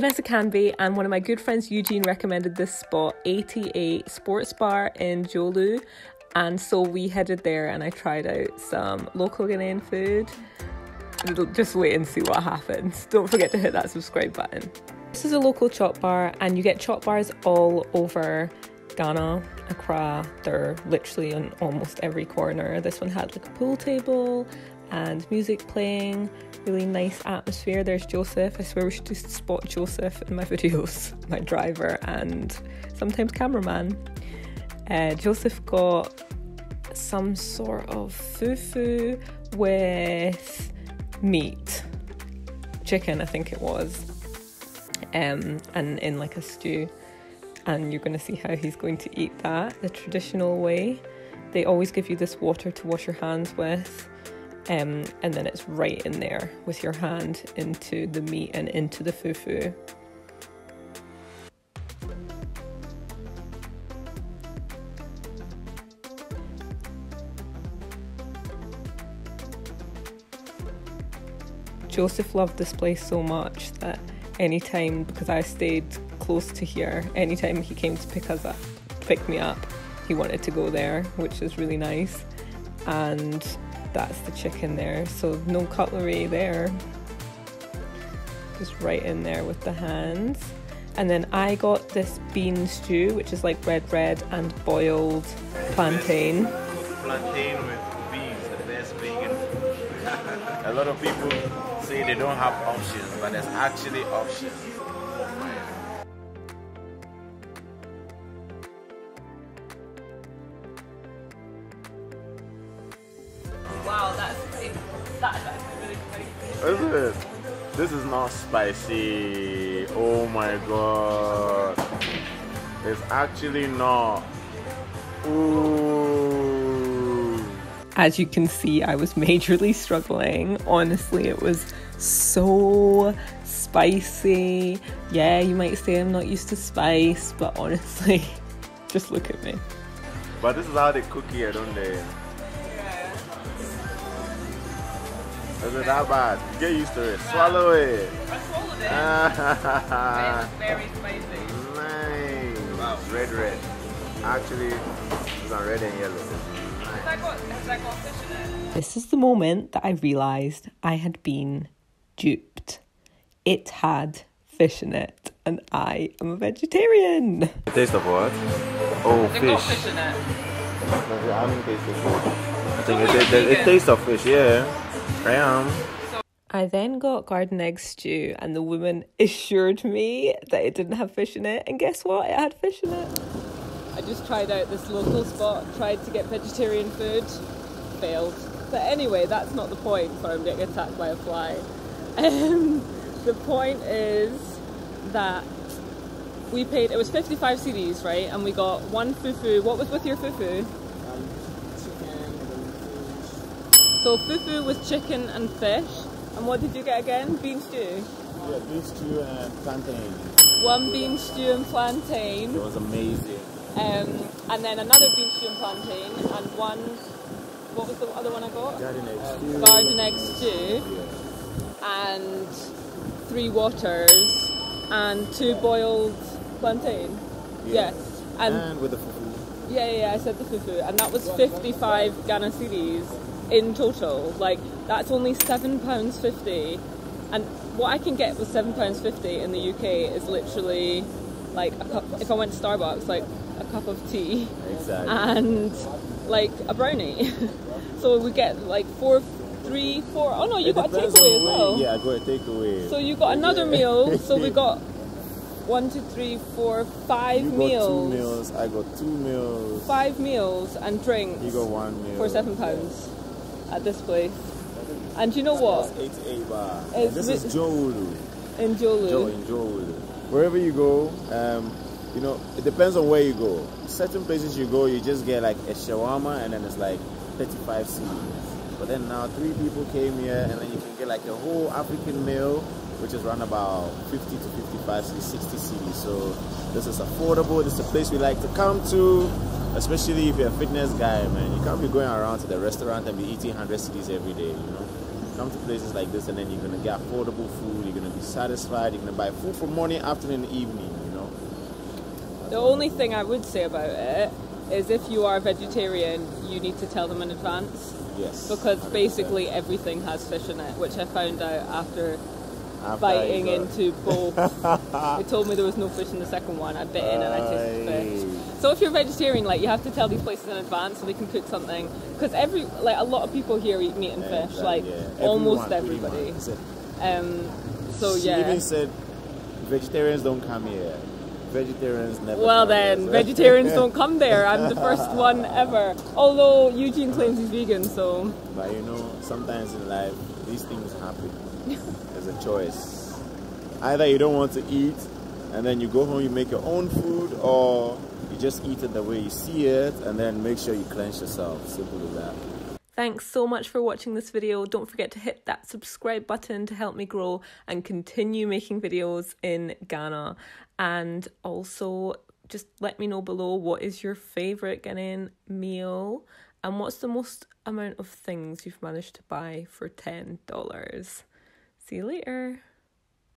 Vanessa Canby and one of my good friends Eugene recommended this spot, 88 Sports Bar in Jolu, and so we headed there and I tried out some local Ghanaian food. Just wait and see what happens. Don't forget to hit that subscribe button. This is a local chop bar, and you get chop bars all over Ghana, Accra. They're literally on almost every corner. This one had like a pool table and music playing, really nice atmosphere. There's Joseph. I swear we should just spot Joseph in my videos, my driver and sometimes cameraman. Joseph got some sort of fufu with meat, chicken I think it was, and in like a stew, and you're going to see how he's going to eat that the traditional way. They always give you this water to wash your hands with, and then it's right in there with your hand into the meat and into the fufu. Joseph loved this place so much that anytime, because I stayed close to here, anytime he came to pick me up, he wanted to go there, which is really nice. And that's the chicken there, so no cutlery there, just right in there with the hands. And then I got this bean stew, which is like red and boiled plantain. Plantain with beans, the best vegan. A lot of people say they don't have options, but there's actually options. Wow, that's really funny. Is it? This is not spicy. Oh my god. It's actually not. Ooh. As you can see, I was majorly struggling. Honestly, it was so spicy. Yeah, you might say I'm not used to spice, but honestly, just look at me. But this is how they cook here, don't they? Is it that bad? Get used to it. Swallow it. I swallowed it. It's very spicy. Nice. Wow. Red. Actually, it's on red and yellow. Nice. Has that got fish in it? This is the moment that I realised I had been duped. It had fish in it, and I am a vegetarian. The taste of what? Oh, fish. It got fish in it. I haven't tasted it. I think it tastes of fish, yeah. I then got garden egg stew, and the woman assured me that it didn't have fish in it, and guess what? It had fish in it. I just tried out this local spot, tried to get vegetarian food, failed. But anyway, that's not the point. Sorry, I'm getting attacked by a fly. The point is that we paid, it was 55 cedis, right? And we got one fufu. What was with your fufu? So fufu was chicken and fish, and what did you get again? Bean stew? Yeah, bean stew and plantain. One bean stew and plantain. It was amazing. And then another bean stew and plantain, and one, what was the other one I got? Garden egg stew. Garden egg stew, yeah. And three waters, and two boiled plantain. Yeah. Yes. And with the fufu. Yeah, I said the fufu, and that was 55 Ghana cedis. In total, like, that's only £7.50, and what I can get with £7.50 in the UK is literally like a cup, if I went to Starbucks, like a cup of tea. Exactly. And like a brownie. So we get like three, four. Oh no, you got a takeaway as well. Yeah, I got a takeaway. So you got another meal. So we got 1, 2, 3, 4, 5 meals. 2 meals. I got 2 meals. 5 meals and drinks. You got 1 meal for £7. Yeah. At this place. And you know what? It's 88 bar. And this is Jolu. In Jolu. In Jolu. Wherever you go, you know, it depends on where you go. Certain places you go, you just get like a shawarma and then it's like 35 cedis. But then now 3 people came here and then you can get like a whole African meal, which is around about 50 to 55 cedis, 60 cedis. So this is affordable. This is a place we like to come to. Especially if you're a fitness guy, man. You can't be going around to the restaurant and be eating 100 cedis every day, you know? come to places like this, and then you're gonna get affordable food, you're gonna be satisfied, you're gonna buy food for morning, afternoon, evening, you know. The only thing I would say about it is if you are a vegetarian, you need to tell them in advance. Yes. Because basically everything has fish in it, which I found out after biting into both. They told me there was no fish in the second one. I bit in and I tasted fish. So if you're a vegetarian, like, you have to tell these places in advance so they can cook something, because a lot of people here eat meat and fish, like almost everybody. So yeah. She even said vegetarians don't come here. Vegetarians never. Well then, there, so. Vegetarians don't come there. I'm the first one ever. Although Eugene claims he's vegan, so. But you know, sometimes in life, these things happen. There's a choice. Either you don't want to eat, and then you go home, you make your own food, or you just eat it the way you see it, and then make sure you cleanse yourself. Simple as that. Thanks so much for watching this video. Don't forget to hit that subscribe button to help me grow and continue making videos in Ghana. And also just let me know below, what is your favourite Ghanaian meal and what's the most amount of things you've managed to buy for $10. See you later.